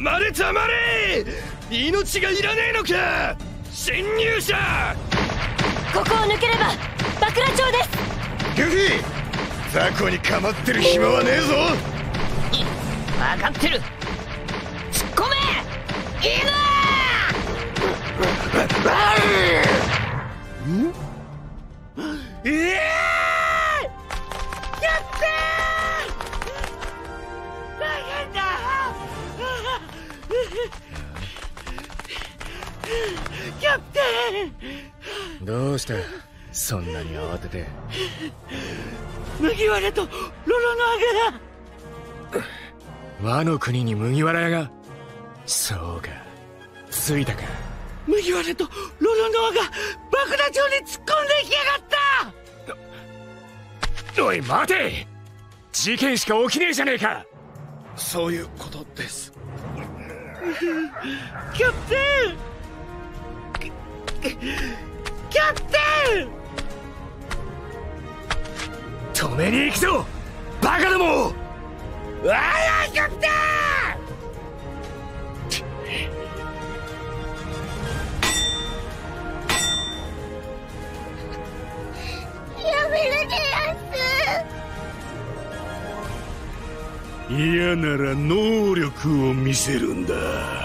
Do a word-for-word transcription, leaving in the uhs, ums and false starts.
黙れ黙れ、命がいらねえのか侵入者。ここを抜ければ爆羅町です。ルフィ、雑魚に構ってる暇はねえぞ。分かってる、突っ込めいいな。ん？ええー！やったー！大変だ！キャプテン！どうした？そんなに慌てて。麦わらとロロノアが。ワノ国に麦わら屋が。そうか、着いたか。麦わらとロロノアが爆弾町に突っ込んでいきやがった。おい待て、事件しか起きねえじゃねえか。そういうことです。キャプテン、キャプテン、止めに行くぞバカども。おいおいキャプテン。嫌なら能力を見せるんだ。